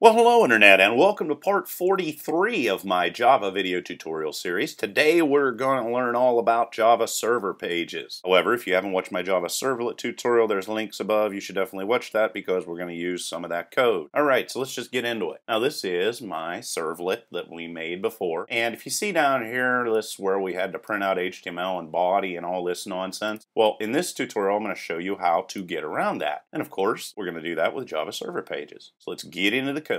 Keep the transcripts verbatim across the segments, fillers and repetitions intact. Well, hello Internet, and welcome to part forty-three of my Java video tutorial series. Today we're going to learn all about Java Server Pages. However, if you haven't watched my Java Servlet tutorial, there's links above. You should definitely watch that because we're going to use some of that code. Alright, so let's just get into it. Now this is my servlet that we made before, and if you see down here, this is where we had to print out H T M L and body and all this nonsense. Well, in this tutorial I'm going to show you how to get around that. And of course, we're going to do that with Java Server Pages. So let's get into the code.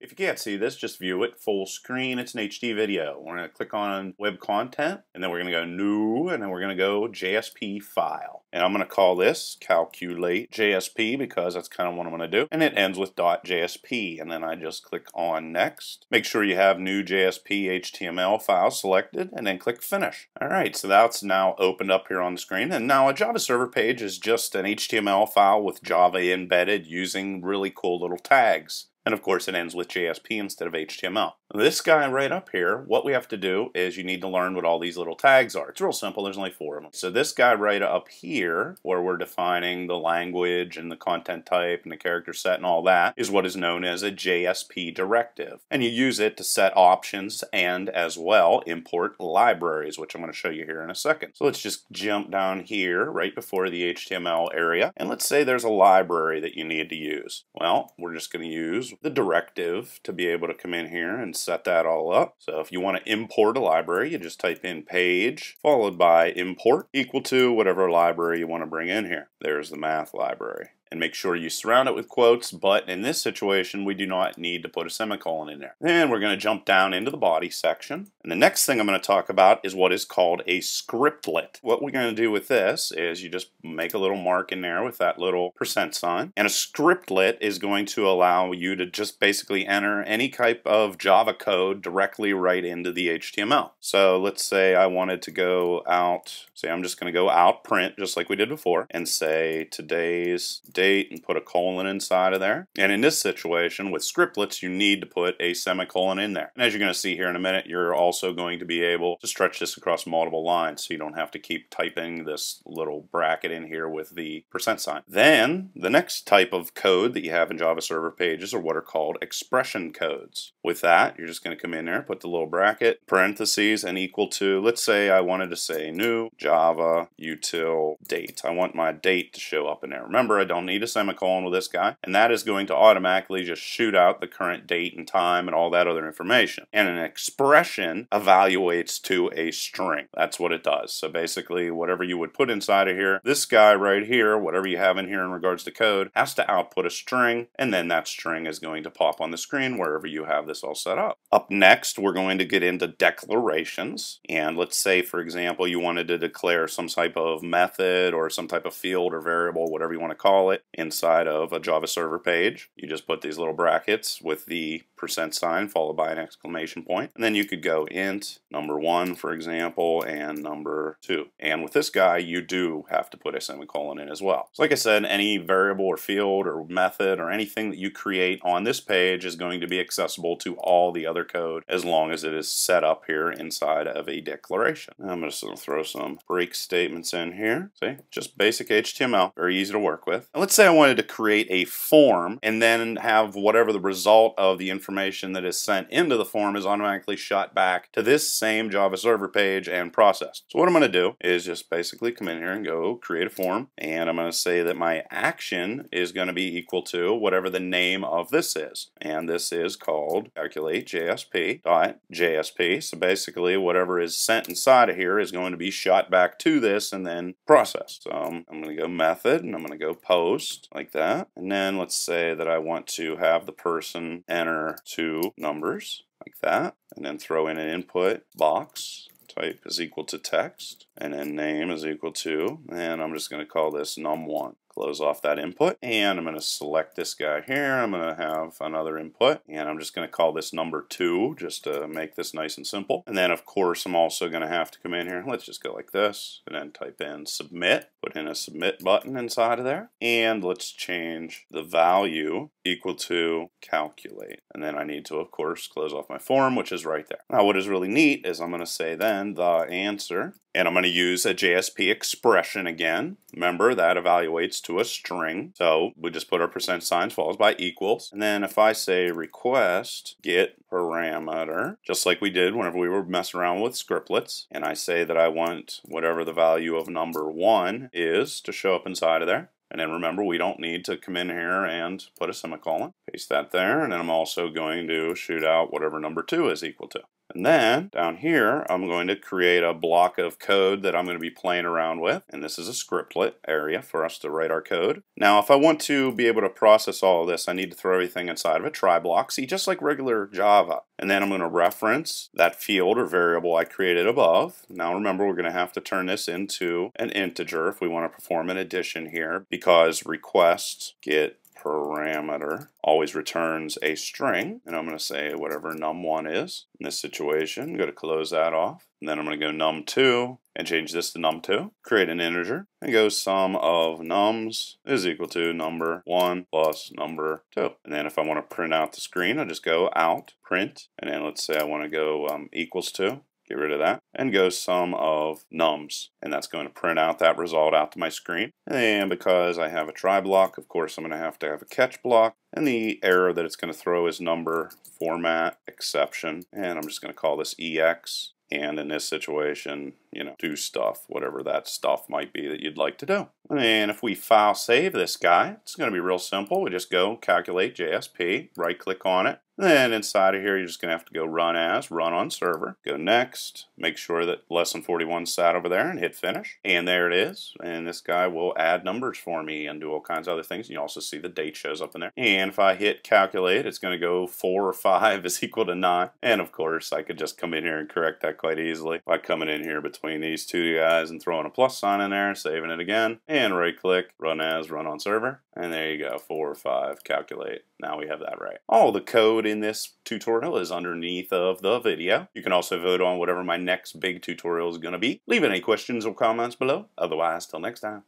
If you can't see this, just view it full screen. It's an H D video. We're going to click on web content, and then we're going to go new, and then we're going to go J S P file. And I'm going to call this calculate J S P because that's kind of what I'm going to do. And it ends with .jsp, and then I just click on next. Make sure you have new J S P H T M L file selected, and then click finish. Alright, so that's now opened up here on the screen. And now a Java server page is just an H T M L file with Java embedded using really cool little tags. And of course it ends with J S P instead of H T M L. This guy right up here, what we have to do is you need to learn what all these little tags are. It's real simple, there's only four of them. So this guy right up here, where we're defining the language and the content type and the character set and all that, is what is known as a J S P directive. And you use it to set options and as well import libraries, which I'm going to show you here in a second. So let's just jump down here right before the H T M L area, and let's say there's a library that you need to use. Well, we're just going to use the directive to be able to come in here and set that all up. So if you want to import a library, you just type in page followed by import equal to whatever library you want to bring in here. There's the math library. And make sure you surround it with quotes, but in this situation we do not need to put a semicolon in there. Then we're going to jump down into the body section, and the next thing I'm going to talk about is what is called a scriptlet. What we're going to do with this is you just make a little mark in there with that little percent sign, and a scriptlet is going to allow you to just basically enter any type of Java code directly right into the H T M L. So let's say I wanted to go out, say I'm just going to go out print just like we did before, and say today's date and put a colon inside of there. And in this situation with scriptlets you need to put a semicolon in there. And as you're going to see here in a minute, you're also going to be able to stretch this across multiple lines so you don't have to keep typing this little bracket in here with the percent sign. Then the next type of code that you have in Java Server Pages are what are called expression codes. With that, you're just going to come in there, put the little bracket, parentheses, and equal to, let's say I wanted to say new Java util date. I want my date to show up in there. Remember, I don't need a semicolon with this guy, and that is going to automatically just shoot out the current date and time and all that other information. And an expression evaluates to a string. That's what it does. So basically whatever you would put inside of here, this guy right here, whatever you have in here in regards to code, has to output a string, and then that string is going to pop on the screen wherever you have this all set up. Up next we're going to get into declarations, and let's say for example you wanted to declare some type of method or some type of field or variable, whatever you want to call it, inside of a Java server page. You just put these little brackets with the percent sign followed by an exclamation point, and then you could go int number one for example and number two. And with this guy you do have to put a semicolon in as well. So like I said, any variable or field or method or anything that you create on this page is going to be accessible to all the other code as long as it is set up here inside of a declaration. Now I'm just going to throw some break statements in here. See, just basic H T M L, very easy to work with. And let's say I wanted to create a form and then have whatever the result of the information that is sent into the form is automatically shot back to this same Java server page and processed. So what I'm going to do is just basically come in here and go create a form, and I'm going to say that my action is going to be equal to whatever the name of this is, and this is called calculate J S P dot J S P. So basically whatever is sent inside of here is going to be shot back to this and then processed. So I'm going to go method, and I'm going to go post Post, like that, and then let's say that I want to have the person enter two numbers like that, and then throw in an input box. Type is equal to text, and then name is equal to, and I'm just going to call this num one. Close off that input, and I'm going to select this guy here. I'm going to have another input, and I'm just going to call this number two just to make this nice and simple. And then of course I'm also going to have to come in here, let's just go like this, and then type in submit, put in a submit button inside of there, and let's change the value equal to calculate. And then I need to, of course, close off my form, which is right there. Now what is really neat is I'm going to say then the answer, and I'm going to use a J S P expression again. Remember, that evaluates to a string. So we just put our percent signs followed by equals. And then if I say request get parameter, just like we did whenever we were messing around with scriptlets, and I say that I want whatever the value of number one is to show up inside of there. And then remember, we don't need to come in here and put a semicolon. Paste that there, and then I'm also going to shoot out whatever number two is equal to. And then down here, I'm going to create a block of code that I'm going to be playing around with. And this is a scriptlet area for us to write our code. Now, if I want to be able to process all of this, I need to throw everything inside of a try block, see, just like regular Java. And then I'm going to reference that field or variable I created above. Now, remember, we're going to have to turn this into an integer if we want to perform an addition here, because requests get parameter always returns a string, and I'm going to say whatever num one is in this situation. Go to close that off, and then I'm going to go num two and change this to num two. Create an integer and go sum of nums is equal to number one plus number two. And then if I want to print out the screen, I just go out print, and then let's say I want to go um, equals to. Get rid of that and go sum of nums, and that's going to print out that result out to my screen. And because I have a try block, of course I'm going to have to have a catch block, and the error that it's going to throw is number format exception, and I'm just going to call this E X, and in this situation, you know, do stuff, whatever that stuff might be that you'd like to do. And if we file save this guy, it's going to be real simple. We just go calculate J S P, right click on it. Then inside of here, you're just going to have to go run as, run on server, go next, make sure that lesson forty-one sat over there, and hit finish. And there it is. And this guy will add numbers for me and do all kinds of other things. You also see the date shows up in there. And if I hit calculate, it's going to go four or five is equal to nine. And of course, I could just come in here and correct that quite easily by coming in here between these two guys and throwing a plus sign in there, saving it again, and right click, run as, run on server. And there you go, four or five, calculate. Now we have that right. All the code in this tutorial is underneath of the video. You can also vote on whatever my next big tutorial is going to be. Leave any questions or comments below. Otherwise, till next time.